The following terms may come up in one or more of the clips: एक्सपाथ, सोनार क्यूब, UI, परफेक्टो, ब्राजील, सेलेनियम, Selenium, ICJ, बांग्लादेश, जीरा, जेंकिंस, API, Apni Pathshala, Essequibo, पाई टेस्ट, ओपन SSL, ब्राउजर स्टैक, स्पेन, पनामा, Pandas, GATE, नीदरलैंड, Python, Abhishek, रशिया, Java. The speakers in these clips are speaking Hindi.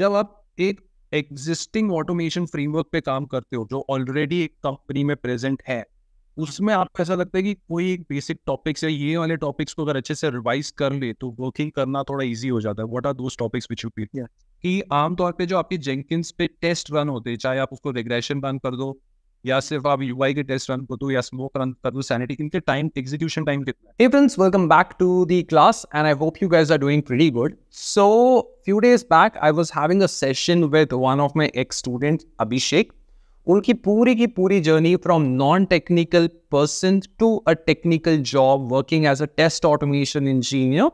जब आप एक एग्जिस्टिंग ऑटोमेशन फ्रेमवर्क पे काम करते हो जो ऑलरेडी एक कंपनी में प्रेजेंट है, उसमें आपको ऐसा लगता है कि कोई एक बेसिक टॉपिक्स है, ये वाले टॉपिक्स को अगर अच्छे से रिवाइज कर ले तो वर्किंग करना थोड़ा इजी हो जाता है. What are those topics which you feel कि आमतौर पे जो आपके जेंकिंस पे टेस्ट रन होते हैं, चाहे आप उसको रिग्रेशन रन कर दो या सिर्फ आप यूआई के टेस्ट रन कर दो या स्मोक रन कर दो, सैनिटी, इनके टाइम, एग्जीक्यूशन टाइम कितना है? Hey friends, welcome back to the class and I hope you guys are doing pretty good. So few days back I was having a session with one of my ex student Abhishek. उनकी पूरी की पूरी journey from non technical person to a technical job working as a test automation engineer,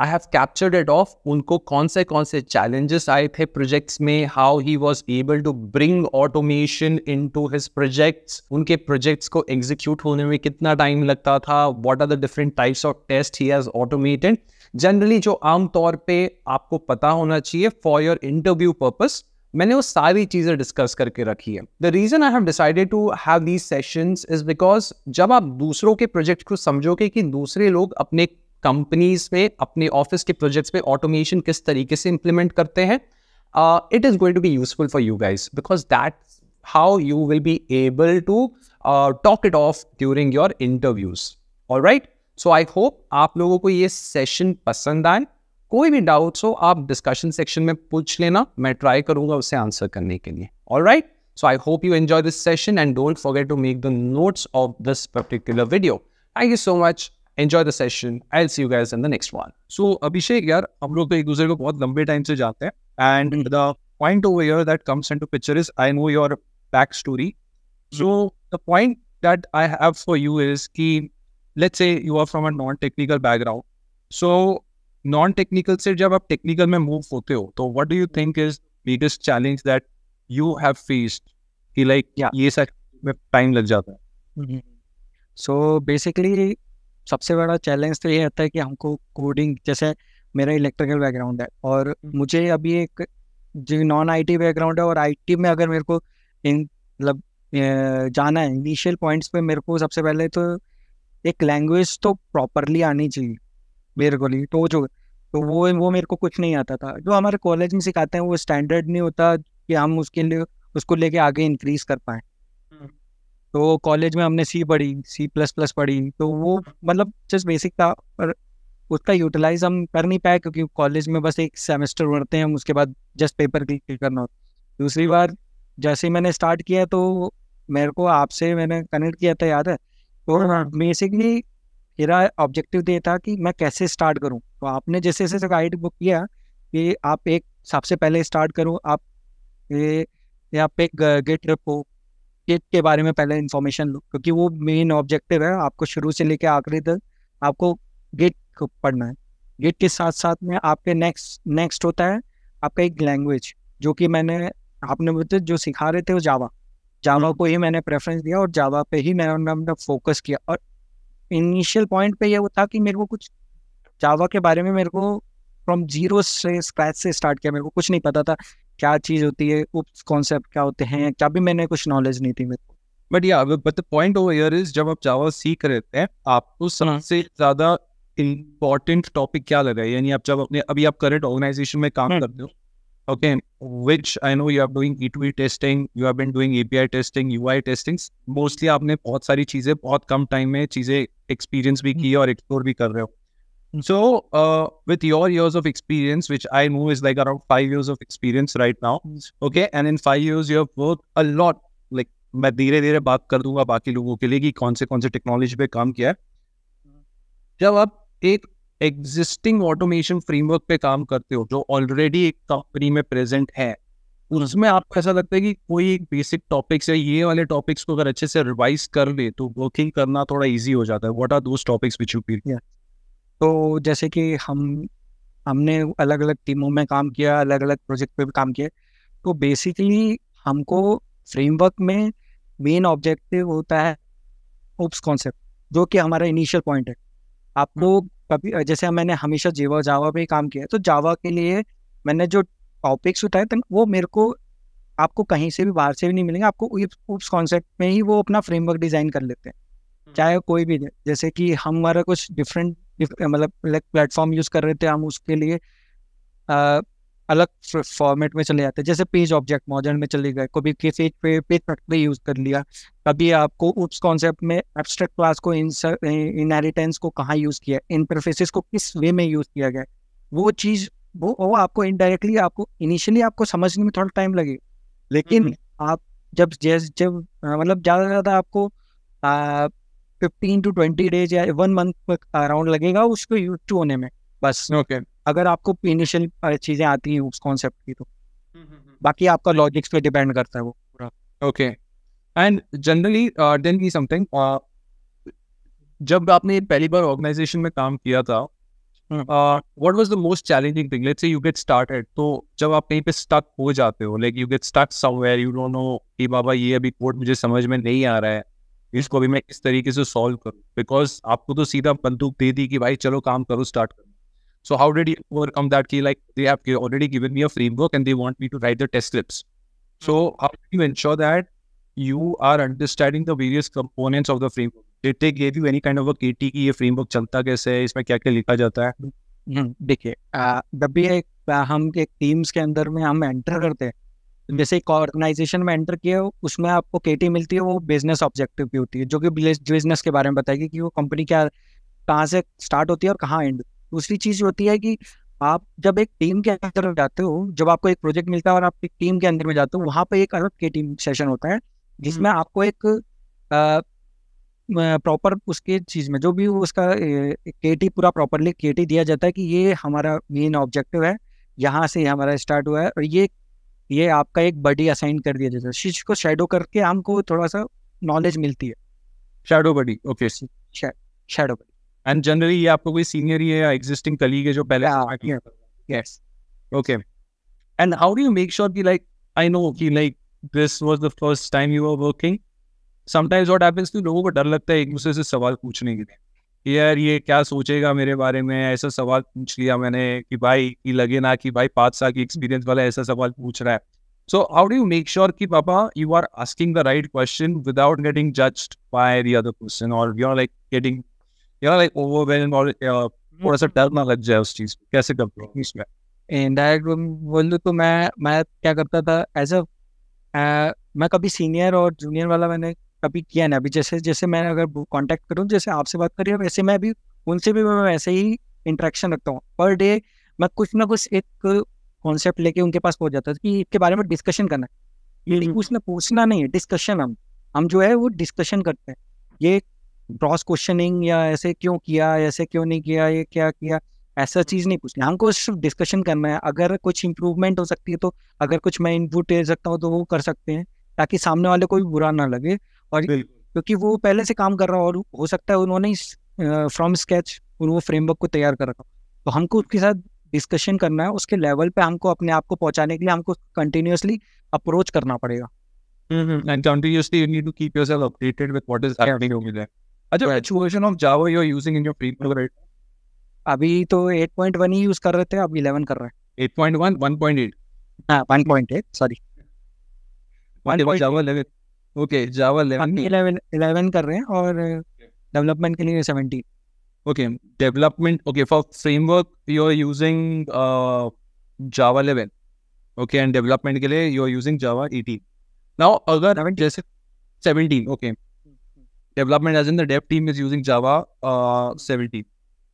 I have captured it off. उनको कौन से चैलेंजेस आए थे प्रोजेक्ट्स में, how he was able to bring automation into his projects, उनके प्रोजेक्ट्स को एग्जीक्यूट होने में कितना टाइम लगता था, what are the different types of test he has automated, generally जो आमतौर पर आपको पता होना चाहिए फॉर योर इंटरव्यू पर्पस. मैंने वो सारी चीज़ें डिस्कस करके रखी है. The reason I have decided to have these sessions is because जब आप दूसरों के प्रोजेक्ट को समझोगे कि दूसरे लोग अपने कंपनीज में, अपने ऑफिस के प्रोजेक्ट्स में ऑटोमेशन किस तरीके से इम्प्लीमेंट करते हैं, it is going to be useful for you guys because that's how you will be able to talk it off during your interviews. Alright, so I hope आप लोगों को ये सेशन पसंद आए. कोई भी डाउट्स हो आप डिस्कशन सेक्शन में पूछ लेना, मैं ट्राई करूंगा उसे आंसर करने के लिए. Alright, so I hope you enjoy this session and don't forget to make the notes of this particular video. Thank you so much, enjoy the session, I will see you guys in the next one. So Abhishek यार, हम लोग तो एक दूसरे को बहुत लंबे टाइम से जानते हैं and the point over here that comes into picture is I know your back story. So the point that I have for you is कि let's say you are from a non technical background, so non technical से जब आप टेक्निकल में मूव होते हो तो what do you think is biggest challenge that you have faced कि लाइक ये सच में टाइम लग जाता है? सो बेसिकली सबसे बड़ा चैलेंज तो ये रहता है कि हमको कोडिंग, जैसे मेरा इलेक्ट्रिकल बैकग्राउंड है और मुझे अभी एक जो नॉन आईटी बैकग्राउंड है और आईटी में अगर मेरे को इन मतलब जाना है इनिशियल पॉइंट्स पे, मेरे को सबसे पहले तो एक लैंग्वेज तो प्रॉपरली आनी चाहिए मेरे को लिए. तो जो तो वो मेरे को कुछ नहीं आता था. जो हमारे कॉलेज में सिखाते हैं वो स्टैंडर्ड नहीं होता कि हम उसके लिए उसको लेके आगे इंक्रीज कर पाएँ. तो कॉलेज में हमने सी पढ़ी, C++ पढ़ी, तो वो मतलब जस्ट बेसिक था पर उसका यूटिलाइज हम कर नहीं पाए क्योंकि कॉलेज में बस एक सेमेस्टर पढ़ते हैं, हम उसके बाद जस्ट पेपर क्लिक करना होता. दूसरी बार जैसे मैंने स्टार्ट किया तो मेरे को आपसे मैंने कनेक्ट किया था, याद है, तो बेसिकली मेरा ऑब्जेक्टिव ये था कि मैं कैसे स्टार्ट करूं. तो आपने जैसे जैसे गाइड बुक किया कि आप एक सबसे पहले स्टार्ट करो, आप एक गेट रखो, गेट के बारे में पहले इन्फॉर्मेशन लो क्योंकि वो मेन ऑब्जेक्टिव है. आपको शुरू से लेकर आखिरी तक आपको गेट को पढ़ना है. गेट के साथ साथ में आपके नेक्स्ट होता है आपका एक लैंग्वेज, जो कि आपने मुझे जो सिखा रहे थे वो जावा को ही मैंने प्रेफरेंस दिया और जावा पे ही मैंने फोकस किया. और इनिशियल पॉइंट पे ये वो था कि मेरे को कुछ जावा के बारे में मेरे को फ्रॉम जीरो से स्क्रैच से स्टार्ट किया, मेरे को कुछ नहीं पता था क्या चीज़ होती है, उप्स कॉन्सेप्ट क्या होते हैं, क्या भी मैंने कुछ नॉलेज नहीं थी मेरे को. But the point over here is जब आप जावा सीख रहे थे आपको सबसे ज़्यादा इम्पोर्टेंट टॉपिक क्या लगा, यानी आप जब अपने अभी आप करंट ऑर्गेनाइजेशन में काम करते हो, okay, which I know you are doing E2E testing, you have been doing API testing, UI testing, mostly आपने बहुत सारी चीज़ें बहुत कम टाइम में चीज़ें एक्सपीरियंस भी की और एक्सप्लोर भी कर रहे हो. So with your years of experience, which I know is like around 5 years of experience right now, okay, and in 5 years you have worked a lot. Like मैं धीरे धीरे बात कर दूंगा बाकी लोगों के लिए कि कौन से टेक्नोलॉजी पे काम किया है. जब आप एक एग्जिस्टिंग ऑटोमेशन फ्रेमवर्क पे काम करते हो जो ऑलरेडी एक कंपनी में प्रेजेंट है, उसमें आपको ऐसा लगता है कि कोई एक बेसिक टॉपिक्स है, ये वाले टॉपिक्स को अगर अच्छे से रिवाइज कर ले तो वर्किंग करना थोड़ा इजी हो जाता है. What are those topics which you feel? तो जैसे कि हमने अलग अलग टीमों में काम किया, अलग अलग प्रोजेक्ट पे भी काम किया, तो बेसिकली हमको फ्रेमवर्क में मेन ऑब्जेक्टिव होता है ओप्स कॉन्सेप्ट, जो कि हमारा इनिशियल पॉइंट है. आपको कभी जैसे मैंने हमेशा जावा पे काम किया, तो जावा के लिए मैंने जो टॉपिक्स उठाए थे वो मेरे को आपको कहीं से भी बाहर से भी नहीं मिलेंगे. आपको उस कॉन्सेप्ट में ही वो अपना फ्रेमवर्क डिज़ाइन कर लेते हैं, चाहे कोई भी, जैसे कि हमारा कुछ डिफरेंट मतलब प्लेटफॉर्म यूज़ कर रहे थे हम, उसके लिए अलग फॉर्मेट में चले जाते हैं, जैसे पेज ऑब्जेक्ट मॉडल में चले गए, कभी किसी पेज फैक्ट्री यूज़ कर लिया, कभी आपको उस कॉन्सेप्ट में एब्स्ट्रैक्ट क्लास को इनहेरिटेंस को कहाँ यूज़ किया, इंटरफेसेस को किस वे में यूज़ किया गया, वो चीज़ वो आपको इनडायरेक्टली आपको इनिशियली आपको समझने में थोड़ा टाइम लगे, लेकिन आप जब मतलब ज़्यादा से ज़्यादा आपको 15 to 20 days या 1 month तक अराउंड लगेगा उसको यूज टू होने में बस। ओके अगर आपको इनिशियल चीज़ें आती हैं उस कॉन्सेप्ट की तो बाकी आपका लॉजिक्स पे डिपेंड करता है वो पूरा। ओके एंड जनरली देन की समथिंग, जब आपने पहली बार ऑर्गेनाइजेशन में काम किया था what was the most challenging thing, let's say you get started, तो जब आप कहीं पे स्टक हो जाते हो, like you get stuck somewhere, you don't know कि बाबा ये अभी कोड मुझे समझ में नहीं आ रहा है, इसको अभी मैं किस तरीके से सॉल्व करूँ, बिकॉज आपको तो सीधा बंदूक दे दी कि भाई चलो काम करो स्टार्ट करो। So how did you overcome that? Ki like they have already given me a framework and they want me to write the test scripts. So how do you ensure that you are understanding the various components of the framework? Did they give you any kind of a KT कि ये framework चलता कैसे है, इसमें क्या क्या लिखा जाता है? देखिए जब भी हम एक टीम्स के अंदर में हम एंटर करते हैं, जैसे एक ऑर्गेनाइजेशन में एंटर किया उसमें आपको KT मिलती है, वो बिजनेस ऑब्जेक्टिव की होती है जो कि बिजनेस के बारे में बताएगी कि वो कंपनी क्या कहाँ से स्टार्ट होती है और कहाँ एंड। दूसरी चीज़ होती है कि आप जब एक टीम के अंदर में जाते हो, जब आपको एक प्रोजेक्ट मिलता है और आप एक टीम के अंदर में जाते हो, वहाँ पे एक अलग के टीम सेशन होता है जिसमें आपको एक प्रॉपर उसके चीज़ में जो भी उसका KT पूरा प्रॉपरली KT दिया जाता है कि ये हमारा मेन ऑब्जेक्टिव है, यहाँ से हमारा स्टार्ट हुआ है और ये आपका एक बडी असाइन कर दिया जाता है। चीज़ को शेडो करके हमको थोड़ा सा नॉलेज मिलती है, shadow buddy. Okay shadow buddy. And generally ये आपको कोई सीनियर ही है या एग्जिस्टिंग कलीग है जो पहले स्टार्ट किया? Yes. Okay and how do you make sure कि लाइक आई नो कि like this was the first time you are working, sometimes what happens कि लोगों को डर लगता है एक दूसरे से सवाल पूछने के लिए, यार ये क्या सोचेगा मेरे बारे में, ऐसा सवाल पूछ लिया मैंने कि भाई कि लगे ना कि भाई 5 साल की एक्सपीरियंस वाला ऐसा सवाल पूछ रहा है। So how do you make sure कि पापा you are asking the right question without getting judged by the other person और you are like getting overwhelm और थोड़ा सा डर ना लग जाए उस चीज़ को, कैसे करते हो इसमें? इनडायरेक्ट बोल दूँ तो मैं क्या करता था एज अ मैं कभी सीनियर और जूनियर वाला मैंने कभी किया ना। अभी जैसे जैसे मैं अगर कांटेक्ट करूँ, जैसे आपसे बात करिए वैसे मैं भी उनसे भी मैं वैसे ही इंटरेक्शन रखता हूँ। पर डे मैं कुछ ना कुछ एक कॉन्सेप्ट लेके उनके पास पहुँच जाता था कि इसके बारे में डिस्कशन करना है, ये उसने पूछना नहीं है, डिस्कशन हम जो है वो डिस्कशन करते हैं, ये क्रॉस क्वेश्चनिंग या ऐसे क्यों किया ऐसे क्यों नहीं किया ये क्या किया ऐसा चीज़ नहीं पूछनी, हमको सिर्फ डिस्कशन करना है। अगर कुछ इंप्रूवमेंट हो सकती है तो अगर कुछ मैं इनपुट दे सकता हूँ तो वो कर सकते हैं ताकि सामने वाले को भी बुरा ना लगे, और क्योंकि वो पहले से काम कर रहा हो और हो सकता है उन्होंने फ्रॉम स्केच वो फ्रेमवर्क को तैयार कर रखा, तो हमको उसके साथ डिस्कशन करना है। उसके लेवल पर हमको अपने आप को पहुँचाने के लिए हमको कंटिन्यूसली अप्रोच करना पड़ेगा। And continuously you need to keep yourself updated with what is happening over there. अच्छा, which version of Java you are using in your framework right now? अभी तो 8.1 ही यूज कर रहे थे, अब 11 कर रहे हैं। 8.1, 1.8। हाँ, 1.8, sorry। 1.8 Java 11। Okay, Java 11। हम 11 कर रहे हैं और डेवलपमेंट के लिए 17। Okay, development. Okay, for framework you are using Java 11. Okay, and development के लिए you are using Java 18. Now अगर 17. जैसे 17, okay. Development as in the dev team is using Java 17।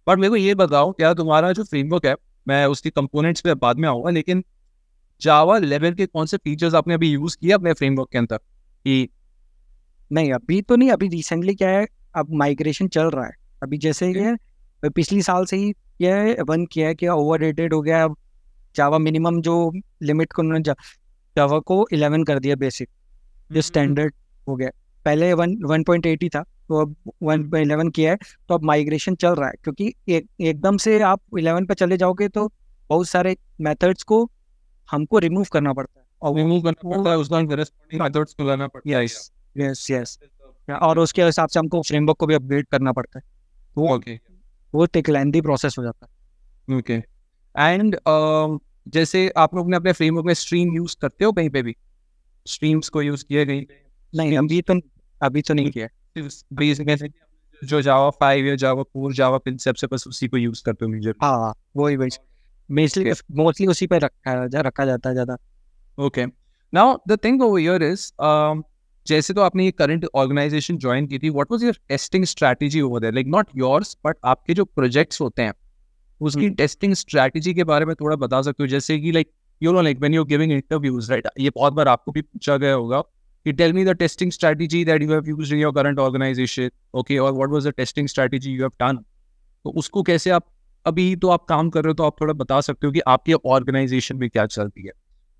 But मेरे को ये बताओ क्या तुम्हारा जो फ्रेमवर्क है, मैं उसकी कंपोनेंट्स पे बाद में आऊँगा, लेकिन जावा 11 के कौन से फीचर्स आपने अभी यूज़ किया अपने फ्रेमवर्क के अंदर? कि नहीं अभी तो नहीं, अभी रिसेंटली क्या है अब माइग्रेशन चल रहा है, अभी जैसे ये पिछली साल से ही यह बन किया है कि ओवर रेटेड हो गया, अब जावा मिनिमम जो लिमिट को उन्होंने जावा को 11 कर दिया, बेसिक जो स्टैंडर्ड हो गया, पहले 1.8 ही था तो अब 1.11 किया है, तो अब माइग्रेशन चल रहा है क्योंकि एकदम से आप 11 पे चले जाओगे तो बहुत सारे मेथड्स को हमको रिमूव करना पड़ता है और रिमूव करना पड़ता है, उसका करेस्पॉन्डिंग मेथड्स को लाना पड़ता है। यस यस यस, और उसके हिसाब से हमको फ्रेमवर्क को भी अपडेट करना पड़ता है, तो ओके वो एक लेंथी प्रोसेस हो जाता है। ओके एंड जैसे आप लोग ने अपने फ्रेमवर्क में स्ट्रीम यूज करते हो, कहीं पे भी स्ट्रीम्स को यूज किया कहीं? नहीं अभी तो नहीं किया। जो जावा 5 या जावा 4 जावा कंसेप्ट से बस उसी को यूज करते हो मेजर? हाँ वही। मोस्टली उसी पे रखा जाता है ज़्यादा। Okay, now the thing over here is, जैसे तो आपने ये करंट ऑर्गेनाइजेशन ज्वाइन की थी, what was your testing strategy over there? Like not yours but आपके जो प्रोजेक्ट्स होते हैं उसकी टेस्टिंग स्ट्रैटेजी के बारे में थोड़ा बता सकते हो? जैसे कि like you know, like when you are giving interviews right, ये बहुत बार आपको भी पूछा गया होगा कि tell me the testing strategy that you have used in your current organisation, okay, और what was the testing strategy you have done. तो उसको कैसे आप अभी तो आप काम कर रहे हो, तो आप थोड़ा बता सकते हो कि आपके ऑर्गेनाइजेशन में क्या चलती है?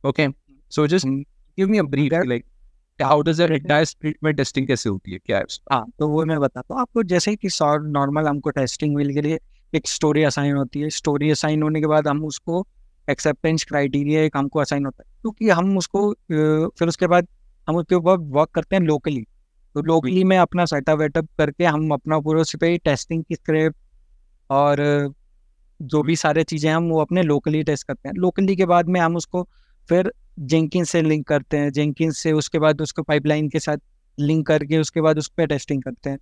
Okay, so just give me a brief like how does that entire sprint में टेस्टिंग कैसे होती है, क्या है? हाँ, तो वो मैं बताता हूँ आपको। जैसे कि नॉर्मल हमको टेस्टिंग व्हील के लिए एक स्टोरी असाइन होती है, स्टोरी असाइन होने के बाद हम उसको एक्सेप्टेंस क्राइटेरिया एक हमको असाइन होता है, क्योंकि हम उसको फिर उसके बाद हम उसके ऊपर वर्क करते हैं लोकली। तो लोकली में अपना सेटअप वेटअप करके हम अपना पूरा उस पर टेस्टिंग की स्क्रिप्ट और जो भी सारे चीज़ें हम वो अपने लोकली टेस्ट करते हैं। लोकली के बाद में हम उसको फिर जेंकिंस से लिंक करते हैं, जेंकिंस से उसके बाद उसको पाइपलाइन के साथ लिंक करके उसके बाद उस पर टेस्टिंग करते हैं।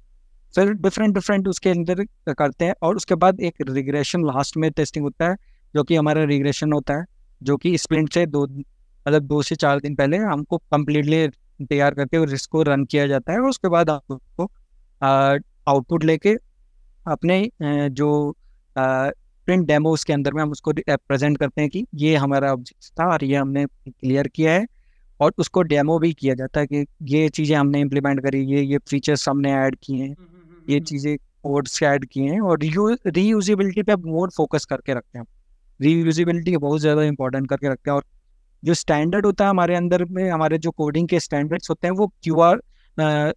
फिर डिफरेंट डिफरेंट उसके अंदर करते हैं और उसके बाद एक रिग्रेशन लास्ट में टेस्टिंग होता है, जो कि हमारा रिग्रेशन होता है, जो कि स्प्रिंट से दो से चार दिन पहले हमको कम्प्लीटली तैयार करके और इसको रन किया जाता है। और उसके बाद आपको आउटपुट लेके अपने जो प्रिंट डेमो उसके अंदर में हम उसको प्रेजेंट करते हैं कि ये हमारा ऑब्जेक्ट था और ये हमने क्लियर किया है, और उसको डेमो भी किया जाता है कि ये चीज़ें हमने इम्प्लीमेंट करी, ये फीचर्स हमने ऐड किए हैं, ये चीज़ें कोड्स ऐड किए हैं। और रीयूजिबिलिटी पे मोर फोकस करके रखते हैं, रीयूजिबिलिटी को बहुत ज़्यादा इंपॉर्टेंट करके रखते हैं। और जो स्टैंडर्ड होता है हमारे अंदर में, हमारे जो कोडिंग के स्टैंडर्ड्स होते हैं वो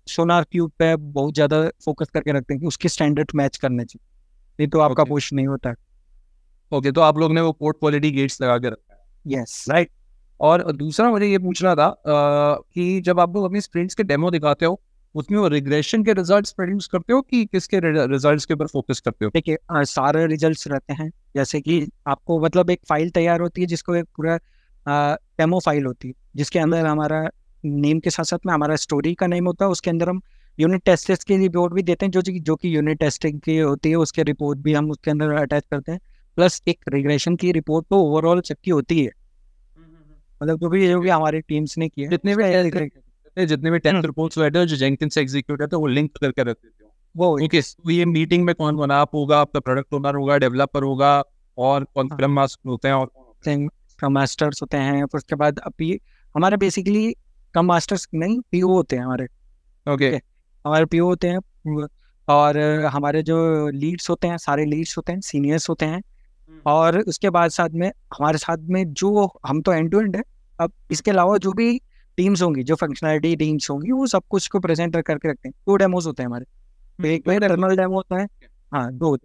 सोनार क्यूब पे बहुत ज़्यादा फोकस करके रखते हैं कि उसके स्टैंडर्ड मैच करने चाहिए, नहीं तो आपका पुश नहीं होता। ओके, तो आप लोग ने वो कोड क्वालिटी गेट्स लगा के रखा है। Yes, right. और दूसरा मुझे ये पूछना था कि जब आप लोग अपनी स्प्रिंट्स के डेमो दिखाते हो उसमें वो रिग्रेशन के रिजल्ट्स प्रोड्यूस करते हो कि किसके रिजल्ट्स के ऊपर फोकस करते हो? देखिए, सारे रिजल्ट्स रहते हैं, जैसे कि आपको मतलब एक फाइल तैयार होती है जिसको एक पूरा डेमो फाइल होती है, जिसके अंदर हमारा नेम के साथ साथ में हमारा स्टोरी का नेम होता है। उसके अंदर हम यूनिट टेस्ट की रिपोर्ट भी देते हैं, जो कि यूनिट टेस्टिंग की होती है, उसके रिपोर्ट भी हम उसके अंदर अटैच करते हैं, प्लस एक रिग्रेशन की रिपोर्ट तो ओवरऑल सबकी होती है, मतलब जो भी हमारी टीम्स ने किया, जितने भी टेस्ट रिपोर्ट्स हुए थे जो जेंकिंस से एग्जीक्यूट होते हैं वो लिंक करके रख देते हो। वो ओके, ये मीटिंग में कौन बना होगा? आपका प्रोडक्ट ओनर होगा, डेवलपर होगा, और कौन स्क्रम मास्टर होते हैं, और स्क्रम मास्टर्स होते हैं। फिर उसके बाद अभी हमारे बेसिकली स्क्रम मास्टर्स नहीं, पीओ होते हैं हमारे। ओके, हमारे पीओ होते हैं, और हमारे जो लीड्स होते हैं, सारे लीड्स होते हैं, सीनियर्स होते हैं। और उसके बाद साथ में हमारे साथ में जो हम तो एंड टू एंड है, अब इसके अलावा जो भी टीम्स होंगी, जो फंक्शनलिटी टीम्स होंगी, वो सब कुछ को प्रेजेंट करके रखते हैं। दो डेमोज होते हैं हमारे, एक तो इंटरनल डेमो होता है, हाँ दो,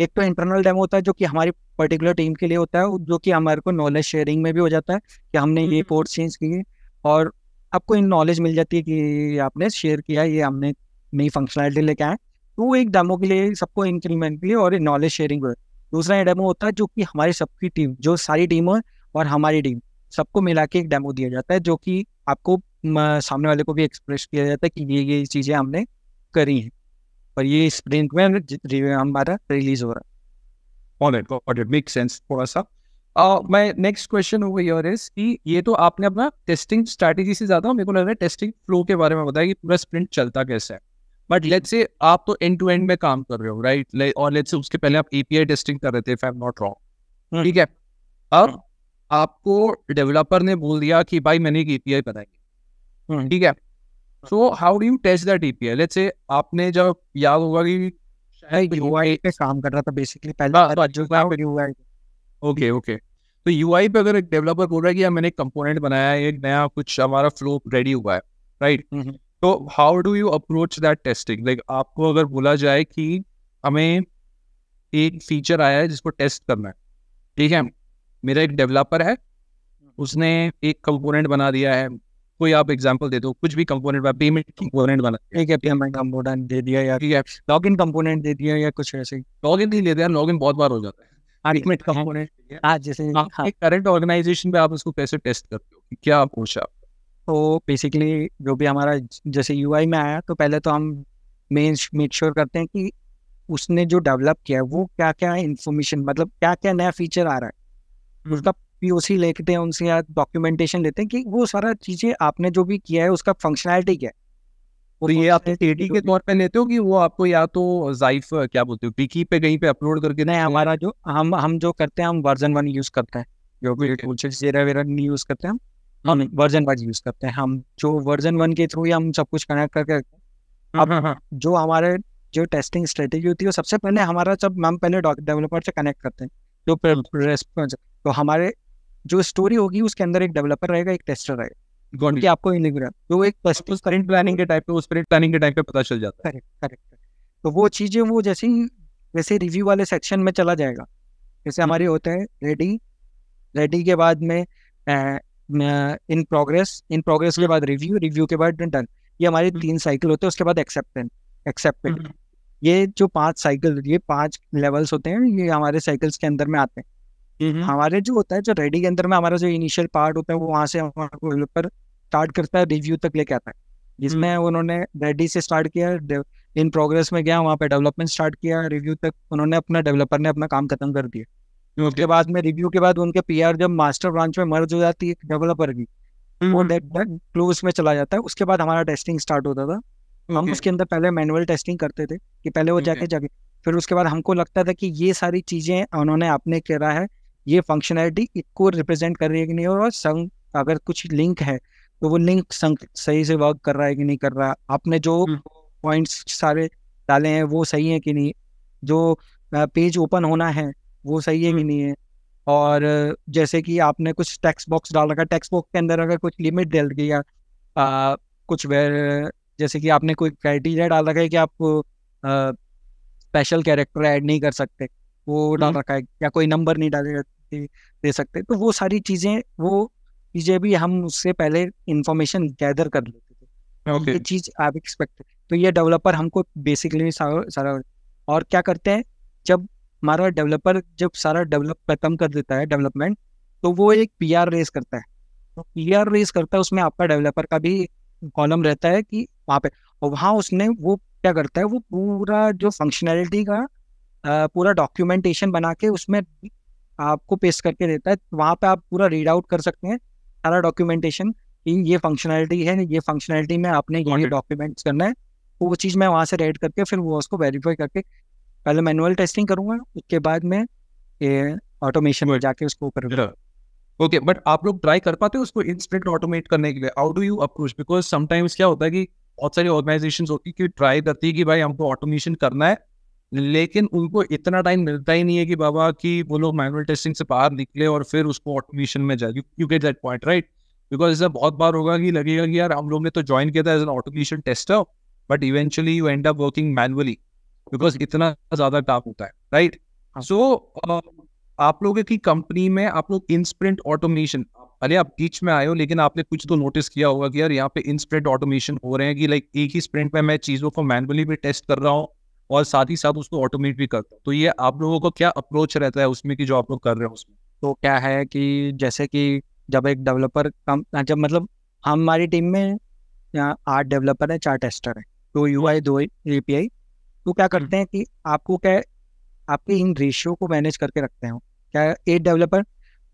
एक तो इंटरनल डेमो होता है जो कि हमारी पर्टिकुलर टीम के लिए होता है, जो कि हमारे को नॉलेज शेयरिंग में भी हो जाता है कि हमने ये कोड चेंज किए, और आपको इन नॉलेज मिल जाती है कि आपने शेयर किया, ये हमने नई फंक्शनलिटी लेके आए, तो वो एक डेमो के लिए सबको इंक्रीमेंट के लिए और नॉलेज शेयरिंग। दूसरा ये डेमो होता है जो कि हमारी सबकी टीम, जो सारी टीम है और हमारी टीम सबको मिला के एक डेमो दिया जाता है, जो कि आपको सामने वाले को भी एक्सप्रेस किया जाता है कि ये चीज़ें हमने करी हैं और ये स्प्रिंट में हमारा रिलीज हो रहा है। ऑल राइट, मेक सेंस थोड़ा सा। My next question over here is कि ये तो आपने अपना टेस्टिंग स्ट्रैटेजी से ज़्यादा मेरे को लग रहा है टेस्टिंग फ्लो के बारे में बताया कि पूरा स्प्रिंट चलता कैसे है। बट लेट्स से आप तो एंड टू एंड में काम कर रहे हो राइट, और लेट्स से उसके पहले आप एपीआई टेस्टिंग कर रहे थे if I am not wrong, ठीक है। अब आपको डेवलपर ने बोल दिया कि भाई मैंने एक एपीआई बनाई, ठीक है, so how do you test that API? Let's say आपने जब याद होगा कि शायद यूआई पे काम कर रहा था बेसिकली पहले, जो यूआई, ओके ओके, तो यूआई पे अगर एक डेवलपर बोल रहा है कि मैंने एक कंपोनेंट बनाया है, एक नया कुछ हमारा फ्लो रेडी हुआ है राइट, तो how do you approach that testing? Like आपको अगर बोला जाए कि हमें एक फीचर आया है जिसको टेस्ट करना है, ठीक है, मेरा एक डेवलपर है, उसने एक कंपोनेंट बना दिया है, कोई आप एग्जांपल दे दो, कुछ भी कंपोनेंट, पेमेंट कंपोनेंट बना दिया, एक पेमेंट कंपोनेंट दे दिया या ठीक है लॉगिन कंपोनेंट दे दिया या कुछ ऐसे। लॉगिन नहीं लेते हैं, लॉगिन बहुत बार हो जाता है। पेमेंट कंपोनेंट आज जैसे करंट ऑर्गेनाइजेशन पे आप उसको कैसे टेस्ट करते हो, क्या अप्रोच है? तो बेसिकली जो भी हमारा जैसे यूआई में आया, तो पहले तो हम मेक श्योर करते हैं कि उसने जो डेवलप किया है वो क्या क्या इन्फॉर्मेशन, मतलब क्या क्या नया फीचर आ रहा है, उसका पीओसी लेते हैं उनसे या डॉक्यूमेंटेशन लेते हैं कि वो सारा चीज़ें आपने जो भी किया है उसका फंक्शनैलिटी क्या है। और ये आप एडी के तौर पे लेते हो कि वो आपको या तो जाइफ क्या बोलते हो विकी पे कहीं पे अपलोड करके? नहीं, हमारा जो हम जो करते हैं हम वर्जन 1 यूज़ करते हैं, जो भी जीरा वेरा नहीं यूज़ करते हैं हम वर्जन 1 यूज़ करते हैं। हम जो वर्जन 1 के थ्रू ही हम सब कुछ कनेक्ट करके रखते हैं। अब जो हमारे जो टेस्टिंग स्ट्रेटेजी होती है वो सबसे पहले हमारा जब हम पहले डेवलपर से कनेक्ट करते हैं जो रेस्पॉन्स, तो हमारे जो स्टोरी होगी उसके अंदर एक डेवलपर रहेगा, एक टेस्टर रहेगा। कि आपको तो एक स्प्रिंट प्लानिंग के टाइप पे पता चल जाता है। करेक्ट। तो वो चीजें वो जैसे रिव्यू वाले सेक्शन में चला जाएगा। जैसे हमारे होते हैं रेडी के बाद में इन प्रोग्रेस के बाद रिव्यू के बाद डन। ये हमारे 3 साइकिल होते हैं। उसके बाद एक्सेप्टेड ये जो 5 साइकिल, ये 5 लेवल्स होते हैं, ये हमारे साइकिल्स के अंदर में आते हैं। हमारे जो होता है जो रेडी के अंदर में हमारा जो इनिशियल पार्ट होता है वो वहाँ से हमारा डेवलपर स्टार्ट करता है, रिव्यू तक लेके आता है, जिसमें उन्होंने रेडी से स्टार्ट किया, इन प्रोग्रेस में गया, वहाँ पे डेवलपमेंट स्टार्ट किया, रिव्यू तक उन्होंने अपना डेवलपर ने अपना काम खत्म कर दिया। उसके बाद में रिव्यू के बाद उनके पीआर जब मास्टर ब्रांच में मर्ज हो जाती है डेवलपर की, वो क्लोज में चला जाता है। उसके बाद हमारा टेस्टिंग स्टार्ट होता था। हम उसके अंदर पहले मैनुअल टेस्टिंग करते थे कि पहले वो जाके फिर उसके बाद हमको लगता था कि ये सारी चीज़ें उन्होंने आपने करा है, ये फंक्शनैलिटी इसको रिप्रेजेंट कर रही है कि नहीं, और संग अगर कुछ लिंक है तो वो लिंक संग सही से वर्क कर रहा है कि नहीं कर रहा। आपने जो पॉइंट्स सारे डाले हैं वो सही है कि नहीं, जो पेज ओपन होना है वो सही है कि नहीं है। और जैसे कि आपने कुछ टेक्स्ट बॉक्स डाल रखा, टेक्स्ट बॉक्स के अंदर अगर कुछ लिमिट डाल दिया, कुछ जैसे कि आपने कोई क्राइटेरिया डाल रखा है कि आप स्पेशल कैरेक्टर ऐड नहीं कर सकते, वो डाल रखा है, या कोई नंबर नहीं डाले दे सकते, तो वो सारी चीज़ें भी हम उससे पहले इंफॉर्मेशन गैदर कर लेते थे। ये चीज़ आप एक्सपेक्ट, तो ये डेवलपर हमको बेसिकली सारा और क्या करते हैं, जब हमारा डेवलपर जब सारा डेवलप खत्म कर देता है डेवलपमेंट, तो वो एक पीआर रेस करता है। तो पीआर रेस करता है, उसमें आपका डेवलपर का भी कॉलम रहता है कि वहाँ पे, और वहाँ उसने वो क्या करता है, वो पूरा जो फंक्शनैलिटी का पूरा डॉक्यूमेंटेशन बना के उसमें आपको पेस्ट करके देता है। वहाँ पे आप पूरा रीड आउट कर सकते हैं सारा डॉक्यूमेंटेशन, ये फंक्शनैलिटी है, ये फंक्शनैलिटी में आपने ये डॉक्यूमेंट्स करना है, तो वो चीज़ मैं वहाँ से रेड करके फिर वो उसको वेरीफाई करके पहले मैनुअल टेस्टिंग करूँगा, उसके बाद में ऑटोमेशन में जाके उसको ऊपर। ओके, बट आप लोग ट्राई कर पाते हो उसको इंस्प्रिंट ऑटोमेट करने के लिए? How do you approach? Because sometimes क्या होता है कि बहुत सारी ऑर्गेनाइजेशंस होती है कि ट्राई करती है कि भाई हमको ऑटोमेशन करना है, लेकिन उनको इतना टाइम मिलता ही नहीं है कि बाबा कि वो लोग मैनुअल टेस्टिंग से बाहर निकले और फिर उसको ऑटोमेशन में जाए। You get that point, right? Because ऐसा बहुत बार होगा कि लगेगा कि यार हम लोग ने तो ज्वाइन किया था as an automation tester, but eventually you end up working manually because इतना ज़्यादा टाफ होता है, राइट? सो आप लोगों की कंपनी में आप लोग इंस्प्रिंट ऑटोमेशन, अरे आप बीच में आए हो, लेकिन आपने कुछ तो नोटिस किया होगा कि यार यहाँ पे इंस्प्रिंट ऑटोमेशन हो रहे हैं कि लाइक एक ही स्प्रिंट में मैं चीज़ों को मैनुअली भी टेस्ट कर रहा हूँ और साथ ही साथ उसको ऑटोमेट भी करता हूँ। तो ये आप लोगों को क्या अप्रोच रहता है उसमें कि जो आप लोग कर रहे हो उसमें? तो क्या है कि जैसे कि जब एक डेवलपर कम, जब मतलब हमारी टीम में 8 डेवलपर हैं, 4 टेस्टर हैं, 2 यूआई 2 एपीआई। तो क्या करते हैं कि आपको क्या आपके इन रेशियो को मैनेज करके रखते हैं। क्या 8 डेवलपर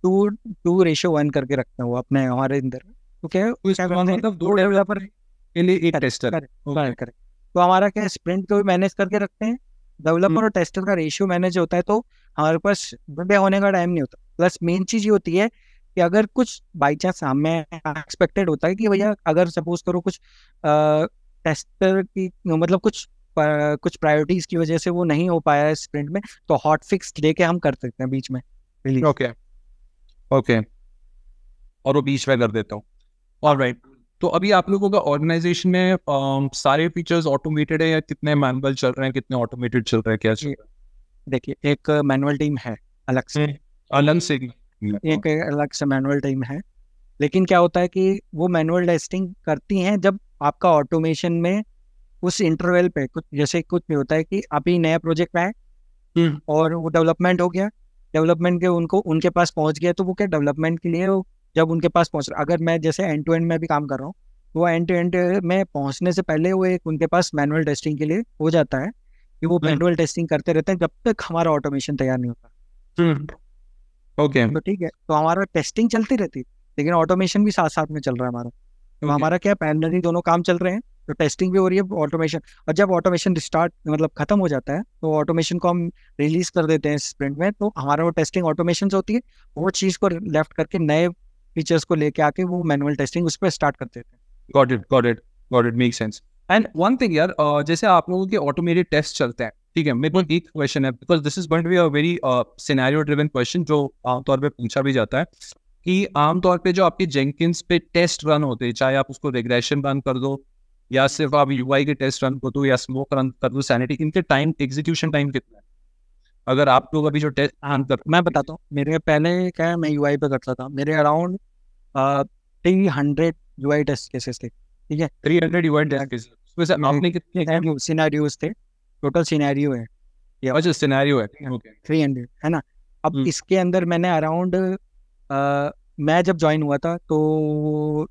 2:1 करके रखते हैं वो अपने हमारे अंदर। तो क्या मतलब 2 डेवलपर के लिए 1 टेस्टर, करेक्ट? तो हमारा क्या स्प्रिंट को भी मैनेज करके रखते हैं, डेवलपर और टेस्टर का रेशियो मैनेज होता है, तो हमारे पास बड़े होने का टाइम नहीं होता। प्लस मेन चीज़ ये होती है कि अगर कुछ बाई चांस हमें एक्सपेक्टेड होता है कि भैया अगर सपोज करो कुछ टेस्टर की मतलब कुछ प्रायोरिटीज की वजह से वो नहीं हो पाया है स्प्रिंट में, तो हॉट फिक्स लेके हम कर सकते हैं बीच में। ओके और वो बीच में कर देता हूँ। ऑलराइट, तो अभी आप लोगों का ऑर्गेनाइजेशन में सारे फीचर्स ऑटोमेटेड है या कितने मैनुअल चल रहे हैं, कितने ऑटोमेटेड चल रहे हैं, क्या चल रहा है? देखिए, एक मैनुअल टीम है अलग से मैनुअल टीम है, लेकिन क्या होता है कि वो मैनुअल टेस्टिंग करती हैं जब आपका ऑटोमेशन में उस इंटरवल पे कुछ नहीं होता है कि अभी नया प्रोजेक्ट आए और वो डेवलपमेंट हो गया, डेवलपमेंट के उनके पास पहुंच गया, तो वो क्या डेवलपमेंट के लिए जब उनके पास पहुंच रहा, अगर मैं जैसे एंड टू एंड में भी काम कर रहा हूँ, तो वो एंड टू एंड में पहुंचने से पहले वो एक उनके पास मैनुअल टेस्टिंग के लिए हो जाता है कि वो मैनुअल टेस्टिंग करते रहते हैं जब तक हमारा ऑटोमेशन तैयार नहीं होता। Okay okay. तो ठीक है, तो हमारा टेस्टिंग चलती रहती, लेकिन ऑटोमेशन भी साथ साथ में चल रहा है हमारा। तो हमारा क्या पैरेलली दोनों काम चल रहे हैं, तो टेस्टिंग भी हो रही है ऑटोमेशन। और जब ऑटोमेशन स्टार्ट मतलब खत्म हो जाता है तो ऑटोमेशन को हम रिलीज कर देते हैं स्प्रिंट में, तो हमारा वो टेस्टिंग ऑटोमेशन होती है, वो चीज़ को लेफ्ट करके नए फीचर्स को लेके आके वो मैनुअल टेस्टिंग उस पर स्टार्ट कर देते हैं। Got it got it got it, make sense. And one thing यार, जैसे आप लोगों के ऑटोमेटेड टेस्ट चलते हैं, ठीक है, मेरे को एक क्वेश्चन है, because this is going to be a very scenario driven question जो आमतौर पे पूछा भी जाता है, कि आमतौर पे जो आपके जेंकिंस पे टेस्ट रन होते हैं, चाहे आप उसको रिग्रेशन रन कर दो या सिर्फ आप यूआई के टेस्ट रन कर दो या स्मोक रन कर दो, सैनिटी, इनके टाइम, एग्जीक्यूशन टाइम कितना है? अगर आप लोग अभी जो टेस्ट रन करते, मैं बताता हूँ, मेरे पहले क्या है, मैं यूआई पे करता था, मेरे अराउंड 300 यूआई टेस्ट केसेस थे, ठीक है, 300 यूआई टेस्ट केसेस। उसमें आपने कितने सिनेरियोज थे? टोटल सिनेरियो है या अच्छा सिनेरियो है 300 है ना। अब इसके अंदर मैंने अराउंड मैं जब ज्वाइन हुआ था तो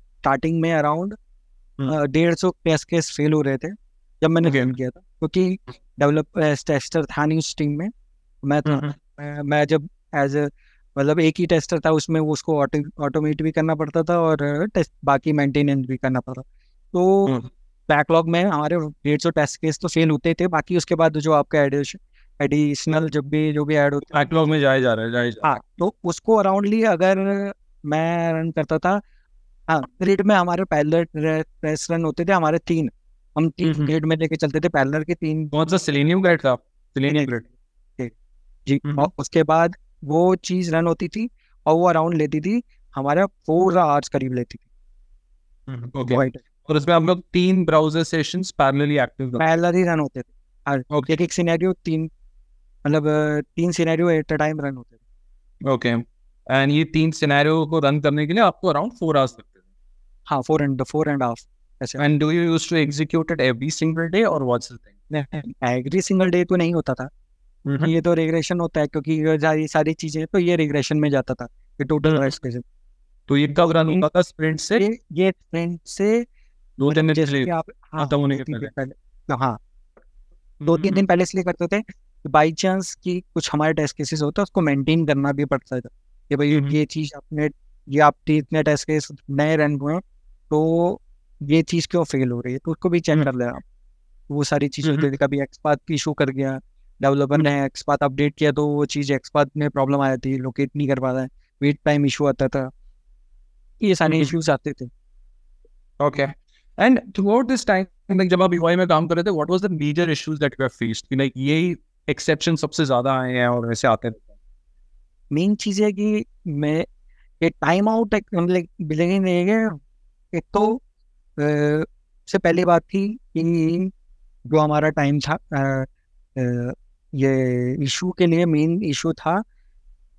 स्टार्टिंग में अराउंड 150 टेस्ट केस फेल हो रहे थे जब मैंने ज्वाइन किया था, क्योंकि डेवलपर टेस्टर था नहीं उस टीम में। मैं था मैं जब एज ए मतलब एक ही टेस्टर था उसमें, वो उसको ऑटोमेट भी करना पड़ता था और टेस्ट बाकी मेंटेनेंस भी करना पड़ता। तो बैकलॉग में हमारे 150 टेस्ट केस तो फेल होते थे, बाकी उसके बाद जो आपका एडिशनल जो भी ऐड होते हैं बैकलॉग में जाए जा रहा है। हाँ, तो उसको अराउंडली अगर मैं रन करता था, हाँ, ग्रेड में हमारे पैरेलल टेस्ट रन होते थे हमारे, हम तीन ग्रेड में लेके चलते थे पैरेलल के तीन। कौन सा? सेलेनियम ग्रेड था, सेलेनियम ग्रेड जी। और उसके बाद वो चीज़ रन होती थी और वो अराउंड लेती थी हमारा 4 आवर्स करीब लेती थी, और उसमें हम लोग 3 browser sessions parallelly active run होते थे। ओके, एक scenario 3 scenario at a time run होते थे। ओके, एंड ये 3 सिनेरियो को रन करने के लिए आपको अराउंड 4 आवर्स लगते थे। हां, 4 एंड हाफ ऐसे। And do you used to execute it every single day और what's the thing? Every single day तो नहीं होता था, ये तो रिग्रेशन होता है, क्योंकि ये सारी चीजें तो ये रिग्रेशन में जाता था, ये टोटल रेस्केशन। तो ये कब रन होता था? स्प्रिंट से, ये स्प्रिंट से 2-3 दिन पहले इसलिए करते थे बाई चांस कि कुछ हमारे टेस्ट केसेस होते हैं उसको मेंटेन करना भी पड़ता था कि भाई ये चीज आपने, ये आपके इतने टेस्ट केस नए रन हुए तो ये चीज क्यों फेल हो रही है, तो उसको भी चेक कर लेना। वो सारी चीजें, कभी एक्सपाथ इशू कर गया, डेवलपर ने एक्सपाथ अपडेट किया तो वो चीज एक्सपाथ में प्रॉब्लम आ जाती है, लोकेट नहीं कर पाता है, वेट टाइम इशू आता था, ये सारे इश्यूज आते थे। Okay, and throughout this time जब आप यूआई में काम कर रहे थे, what was the major issues that you have faced, like यही एक्सेप्शन सबसे ज्यादा आए हैं और वैसे आते रहते हैं? मेन चीज है कि मैं ये टाइम आउट लाइक बिलिंग नहीं है, एक तो सबसे पहली बात थी कि जो हमारा टाइम था, ये इशू के लिए मेन इशू था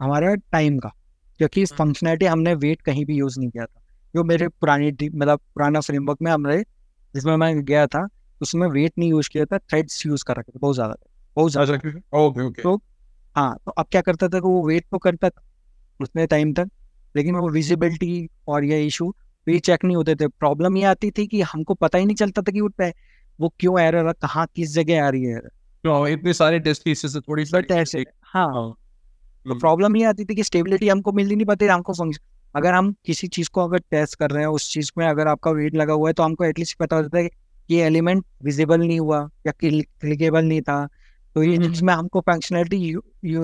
हमारा टाइम का, क्योंकि इस फंक्शनैलिटी हमने वेट कहीं भी यूज नहीं किया था। जो मेरे पुराना फ्रेमवर्क में हमारे जिसमें मैं गया था उसमें वेट नहीं यूज किया था, थ्रेड्स यूज कर रखे थे बहुत ज्यादा। ओके ओके, तो हाँ, तो अब क्या करता था कि वो वेट तो करता था उतने टाइम तक, लेकिन वो विजिबिलिटी और ये इशू भी चेक नहीं होते थे। प्रॉब्लम ये आती थी कि हमको पता ही नहीं चलता था कि वो क्यों एरर, कहाँ किस जगह आ रही है, इतने सारे टेस्ट केसेस से थोड़ी सी। हाँ, प्रॉब्लम ये आती थी कि स्टेबिलिटी हमको मिल ही नहीं पाती। हमको अगर हम किसी चीज़ को अगर टेस्ट कर रहे हैं, उस चीज़ में अगर आपका वेट लगा हुआ है तो हमको एटलीस्ट पता होता है कि ये एलिमेंट विजिबल नहीं हुआ या क्लिकेबल नहीं था, तो ये चीज़ में हमको फंक्शनैलिटी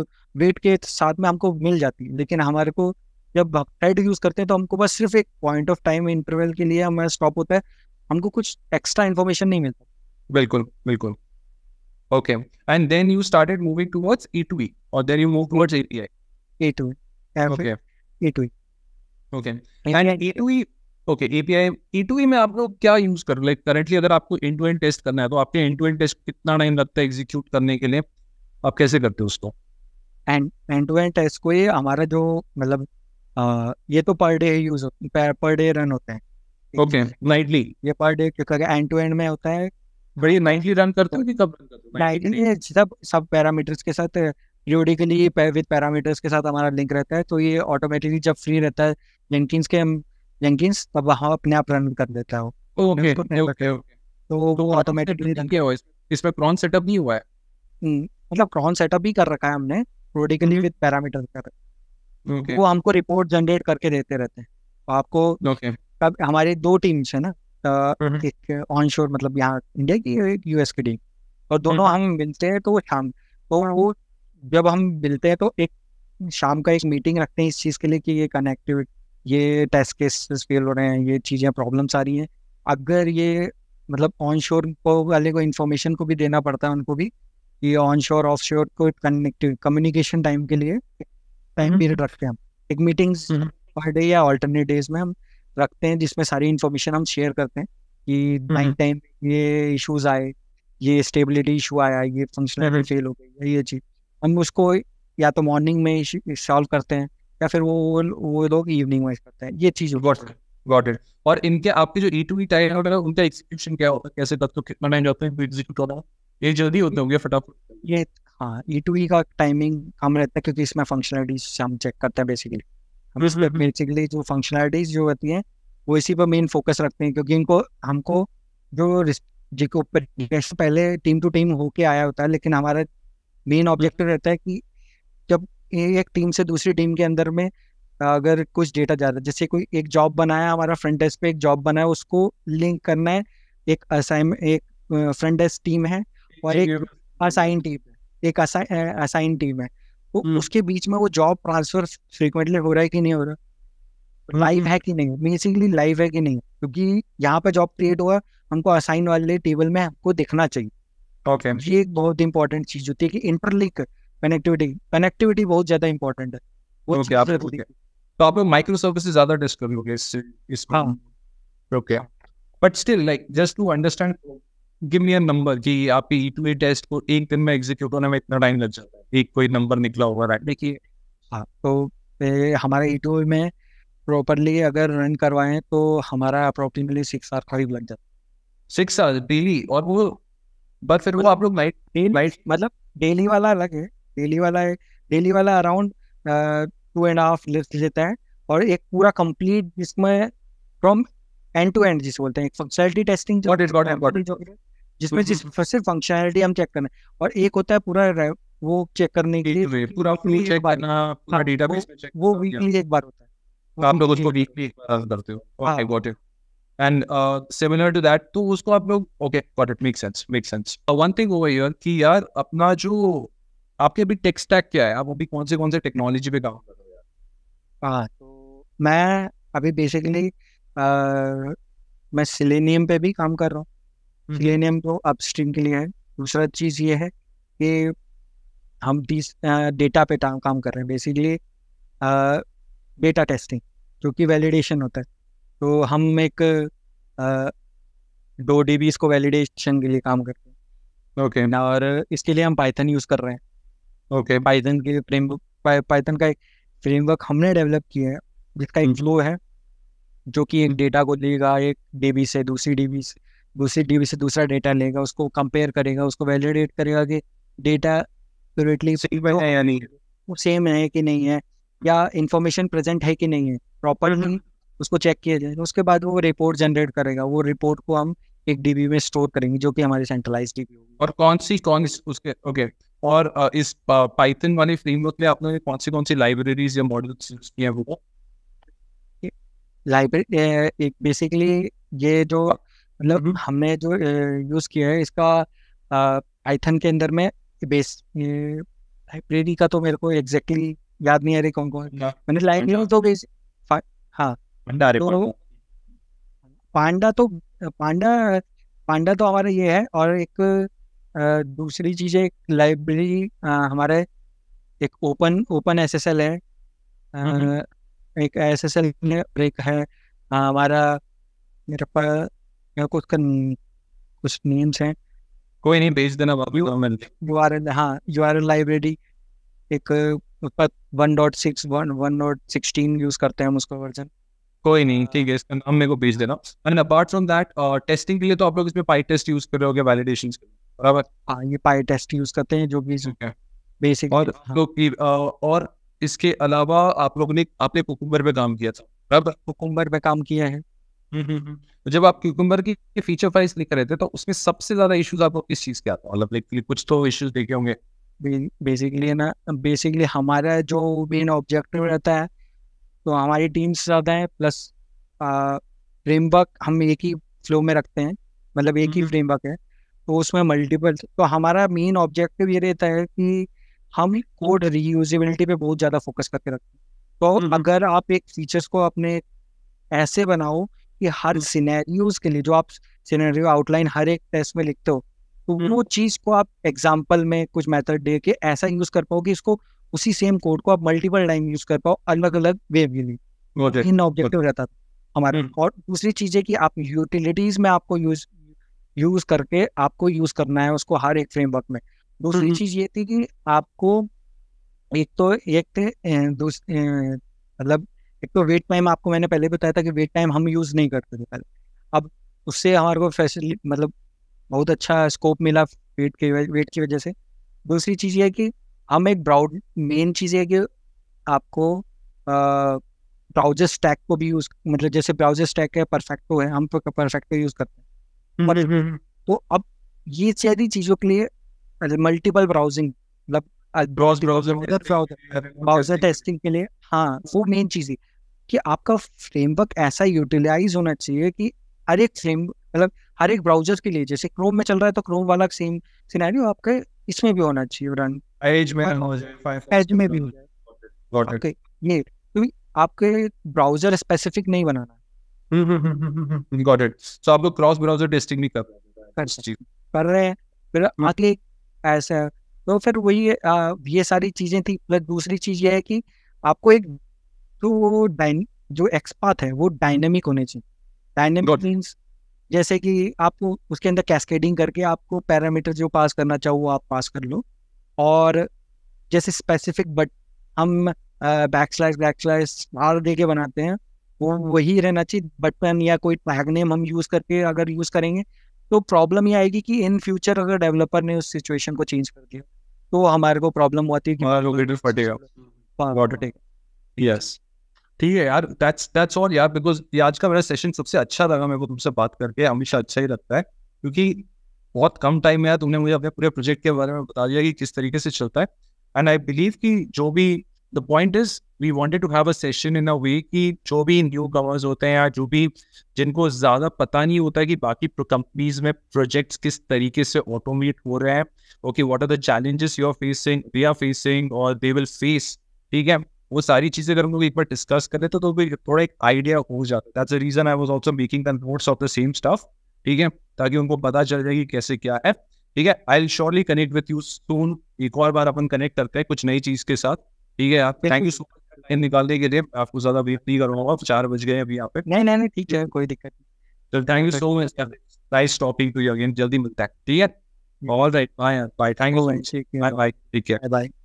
वेट के साथ में हमको मिल जाती है। लेकिन हमारे को जब थ्रेड यूज़ करते हैं तो हमको बस सिर्फ एक पॉइंट ऑफ टाइम इंटरवल के लिए हमारा स्टॉप होता है, हमको कुछ एक्स्ट्रा इन्फॉर्मेशन नहीं मिलता। बिल्कुल बिल्कुल। Okay, and then you started moving towards E2E और then you move towards API। E2E okay, and E2E okay, API E2E में आप लोग क्या यूज कर रहे हो? लाइक करंटली अगर आपको एंड टू एंड टेस्ट करना है तो आपके एंड टू एंड टेस्ट कितना टाइम लगता है एग्जीक्यूट करने के लिए, आप कैसे करते हो उसको? एंड टू एंड टेस्ट को ये हमारा जो मतलब ये तो पर डे रन होते हैं। ओके, नाइटली ये per day and to and में होता है। बड़ी नाइटली रन करते हो कि कब रन करते हो? नाइटली सब पैरामीटर्स के साथ पीरियोडिकली विद पैरामीटर्स के साथ हमारा लिंक रहता है, तो ये ऑटोमेटिकली जब फ्री रहता है जेंकिंस तब वहाँ अपने आप रन कर देता है। ओके, तो ऑटोमेटिकली रन किया। इसमें क्रॉन सेटअप नहीं हुआ है? मतलब क्रॉन सेटअप भी कर रखा है हमने, पीरियोडिकली विद पैरामीटर्स कर। वो हमको रिपोर्ट जनरेट करके देते रहते हैं। आपको तब हमारे दो टीम्स है ना, एक ऑन शोर मतलब यहाँ इंडिया की, एक यूएस की टीम, और दोनों हम मिलते हैं। तो वो शाम वो जब हम मिलते हैं तो एक शाम का एक मीटिंग रखते हैं इस चीज़ के लिए कि ये कनेक्टिविटी, ये टेस्ट केसेस फेल हो रहे हैं, ये चीज़ें प्रॉब्लम्स आ रही हैं। अगर ये मतलब ऑन शोर को वाले को इन्फॉर्मेशन को भी देना पड़ता है उनको भी, ये ऑन शोर ऑफ शोर को कनेक्टिव कम्युनिकेशन टाइम के लिए टाइम पीरियड रखते हैं हम। एक मीटिंग्स पर डे या ऑल्टरनेट डेज में हम रखते हैं जिसमें सारी इन्फॉर्मेशन हम शेयर करते हैं कि नाइट टाइम ये इशूज़ आए, ये स्टेबिलिटी इशू आया, ये फंक्शनलिटी फेल हो गई है, ये चीज़ हम उसको या तो मॉर्निंग में सॉल्व करते हैं या फिर वो लोग इवनिंग में करते हैं ये चीज़। Got it. और इनके आपके जो E2E टाइम होता है उनका एग्जीक्यूशन क्या होता है, कैसे तब तो कितना टाइम जाता है एग्जीक्यूट होना, ये जल्दी होते होंगे फटाफट ये? हाँ, E2E का टाइमिंग कम रहता है क्योंकि इसमें फंक्शनलिटीज हम चेक करते हैं बेसिकली। हम इसमें बेसिकली जो फंक्शनलिटीज जो होती हैं वो इसी पर मेन फोकस रखते हैं क्योंकि इनको हमको जो जिसके ऊपर पहले टीम टू टीम होके आया होता है, लेकिन हमारा मेन ऑब्जेक्टिव रहता है कि जब एक टीम से दूसरी टीम के अंदर में अगर कुछ डेटा जा रहा है, जैसे कोई एक जॉब बनाया हमारा फ्रंट डेस्क पे, एक जॉब बनाया उसको लिंक करना है, एक असाइन एक फ्रंट डेस्क टीम है और एक असाइन टीम है, एक असाइन टीम है। तो उसके बीच में वो जॉब ट्रांसफर फ्रीक्वेंटली हो रहा है कि नहीं हो रहा, लाइव है कि नहीं, बेसिकली लाइव है कि नहीं, क्योंकि यहाँ पे जॉब क्रिएट हुआ हमको असाइन वाले टेबल में हमको दिखना चाहिए। ये एक बहुत इंपॉर्टेंट चीज होती है कि इंटरलिंक कनेक्टिविटी बहुत ज्यादा इंपॉर्टेंट है। तो आप माइक्रो सर्विसेज ज्यादा डिस्कस करोगे इस okay, but still like just to understand give me a number कि आपके E2A टेस्ट को एक दिन में एग्जीक्यूट होने में इतना टाइम लग जाता है, एक कोई नंबर निकला होगा राइट? देखिए हाँ, तो हमारे E2A में प्रॉपरली अगर रन करवाएं तो हमारा अप्रोक्सीमेटली 6 आवर करीब लग जाता है। 6 आवर डेली? और वो बट फिर वो आप लोग नाइट मतलब डेली वाला अलग है, डेली वाला अराउंड 2.5 लिस्ट लेता है और एक पूरा कंप्लीट जिसमें फ्रॉम एंड टू एंड जिसे बोलते हैं एक फंक्शनलिटी टेस्टिंग जिसमें सिर्फ फंक्शनलिटी हम चेक करना है, और एक होता है पूरा वो चेक करने के लिए पूरा चेक करना, पूरा डेटाबेस में चेक, वो वीकली एक बार होता है। आप लोग उसको वीकली करते हो? I got it. And similar to that तो उसको आप लोग okay got it, make sense. One thing over here कि यार अपना जो आपके अभी टेक स्टैक क्या है, आप अभी कौन से टेक्नोलॉजी पे काम कर रहे हो यार? हाँ, तो मैं अभी बेसिकली मैं सिलेनियम पे भी काम कर रहा हूँ। सिलेनियम तो अपस्ट्रीम के लिए है। दूसरा चीज़ ये है कि हम डेटा पे काम कर रहे हैं बेसिकली, डेटा टेस्टिंग जो कि वैलिडेशन होता है। तो हम एक 2 DBs को वैलिडेशन के लिए काम करते हैं। ओके, और इसके लिए हम पाइथन यूज़ कर रहे हैं। ओके, पाइथन के फ्रेमवर्क, पाइथन का एक फ्रेमवर्क हमने डेवलप किया है जिसका एक फ्लो है जो कि एक डेटा को लेगा, एक डीबी से दूसरी डीबी से दूसरा डेटा लेगा, उसको कंपेयर करेगा, उसको वैलिडेट करेगा कि डेटा एक्यूरेटली सेम है कि नहीं है या इंफॉर्मेशन प्रेजेंट है कि नहीं है प्रॉपरली, उसको चेक किया जाए। उसके बाद वो रिपोर्ट जनरेट करेगा, वो रिपोर्ट को हम एक डीबी में स्टोर करेंगे जो कि हमारी सेंट्रलाइज्ड डीबी होगी। और कौन सी उसके ओके, और इस पाइथन वाले फ्रेमवर्क में आपने कौन सी लाइब्रेरीज या मॉड्यूल्स यूज किए हैं? वो लाइब्रेरी एक बेसिकली ये जो मतलब हमने जो यूज़ किया है इसका पाइथन के अंदर में बेस लाइब्रेरी का तो मेरे को एग्जैक्टली याद नहीं आ रही कौन मैंने लाइब्रेरी तो बेस हाँ पांडा तो हमारा ये है। और एक दूसरी चीज़ है, एक लाइब्रेरी हमारे एक ओपन SSL है, एक SSL ब्रेक है हमारा, मेरे पास कुछ नेम्स हैं, कोई नहीं भेज देना बाबू। URL लाइब्रेरी एक 1.16 यूज करते हैं हम उसका वर्जन, कोई नहीं ठीक है, इसका नाम मेरे को भेज देना। And apart from that testing के लिए तो आप लोग इसमें पाई टेस्ट यूज कर रहे होगे वैलिडेशन के लिए, बराबर? हाँ, ये पाई टेस्ट यूज करते हैं जो भी बेसिक। और और इसके अलावा आप लोगों ने आपने कुकुम्बर पे काम किया था, बराबर? कुकुम्बर पे काम किया है। जब आप क्यूकम्बर की फीचर फाइल्स लिख रहे थे तो उसमें सबसे ज्यादा इश्यूज आपको किस चीज के आता, मतलब कुछ तो इश्यूज देखे होंगे? बेसिकली हमारा जो मेन ऑब्जेक्टिव रहता है, तो हमारी टीम्स ज़्यादा हैं, प्लस फ्रेमवर्क हम एक ही फ्लो में रखते हैं, मतलब एक ही फ्रेमवर्क है, तो उसमें मल्टीपल, तो हमारा मेन ऑब्जेक्टिव ये रहता है कि हम कोड रीयूजेबिलिटी पे बहुत ज़्यादा फोकस करके रखते हैं। तो अगर आप एक फीचर्स को अपने ऐसे बनाओ कि हर सिनेरियोज के लिए जो आप सिनेरियो आउटलाइन हर एक टेस्ट में लिखते हो, तो वो चीज़ को आप एग्जाम्पल में कुछ मेथड दे के ऐसा यूज़ कर पाओ कि इसको उसी सेम कोड को आप मल्टीपल टाइम यूज़ कर पाओ अलग अलग वे के लिए। इन ऑब्जेक्टिव रहता था हमारा। और दूसरी चीज़ है कि आप यूटिलिटीज़ में आपको यूज़ करके आपको यूज़ करना है उसको हर एक फ्रेमवर्क में। दूसरी चीज़ ये थी कि आपको एक तो वेट टाइम, आपको मैंने पहले बताया था कि वेट टाइम हम यूज़ नहीं करते थे पहले, अब उससे हमारे को फैसिलिटी मतलब बहुत अच्छा स्कोप मिला वेट की वजह से। दूसरी चीज़ ये है कि हम एक ब्राउड मेन चीज़ है कि आपको ब्राउजर स्टैक को भी यूज़, मतलब जैसे ब्राउजर स्टैक है, परफेक्टो है, हम परफेक्टो यूज़ करते हैं। तो अब ये सारी चीज़ों के लिए मल्टीपल ब्राउजिंग, मतलब ब्राउजर टेस्टिंग के लिए, हाँ वो मेन चीज़ है कि आपका फ्रेमवर्क ऐसा यूटिलाइज होना चाहिए कि हर एक मतलब हर एक ब्राउजर के लिए, जैसे क्रोम में चल रहा है तो क्रोम वाला सेम सिनेरियो आपके इसमें भी होना चाहिए, रन एज में भी हो जाए। ये आपके ब्राउजर स्पेसिफिक नहीं बनाना। Got it. सो आप लोग क्रॉस ब्राउजर टेस्टिंग भी कर रहे हैं फिर आगे ऐसा, तो फिर वही ये सारी चीज़ें थी। प्लस दूसरी चीज़ ये है कि आपको एक जो एक्सपाथ है वो डायनेमिक होने चाहिए। डायनेमिक मीन्स जैसे कि आपको उसके अंदर कैस्केडिंग करके आपको पैरामीटर जो पास करना चाहो वो आप पास कर लो, और जैसे स्पेसिफिक बट हम बैकस्लैश आर दे के बनाते हैं वो वही रहना चाहिए। बटन या कोई टैग नेम हम यूज़ करके अगर यूज़ करेंगे तो प्रॉब्लम ये आएगी कि इन फ्यूचर अगर डेवलपर ने उस सिचुएशन को चेंज कर दिया तो हमारे को प्रॉब्लम होती है कि लोकेटर फटेगा। यस, ठीक है यार, दैट्स ऑल यार। बिकॉज ये आज का मेरा सेशन सबसे अच्छा लगा मेरे को तुमसे बात करके, हमेशा अच्छा ही लगता है क्योंकि बहुत कम टाइम में यार तुमने मुझे अपने पूरे प्रोजेक्ट के बारे में बता दिया कि किस तरीके से चलता है। एंड आई बिलीव कि जो भी The point is, we wanted to have a session in a way कि जो भी newcomers होते हैं या जो भी जिनको ज़्यादा पता नहीं होता है कि बाकी कंपनीज में प्रोजेक्ट्स किस तरीके से ऑटोमेट हो रहे हैं, okay what are the challenges you are facing, we are facing और दे विल फेस, ठीक है, वो सारी चीज़ें अगर हम लोग एक बार डिस्कस कर लेते तो थोड़ा एक आइडिया हो जाता है। That's the reason I was also making the notes of the same stuff, ठीक है, ताकि उनको पता चल जाए कि कैसे क्या है। ठीक है, I will surely connect with you soon, एक और बार अपन कनेक्ट करते हैं कुछ नई चीज़ के साथ, ठीक है। आप thank you so much time निकालने के लिए, आपको ज्यादा वेट नहीं करूंगा, 4 बज गए अभी यहाँ पे। नहीं ठीक है, कोई दिक्कत नहीं। चल, thank you so much, nice talking to you again, जल्दी मिलते हैं, ठीक है। Alright, bye bye, thank you, bye bye, take care, bye.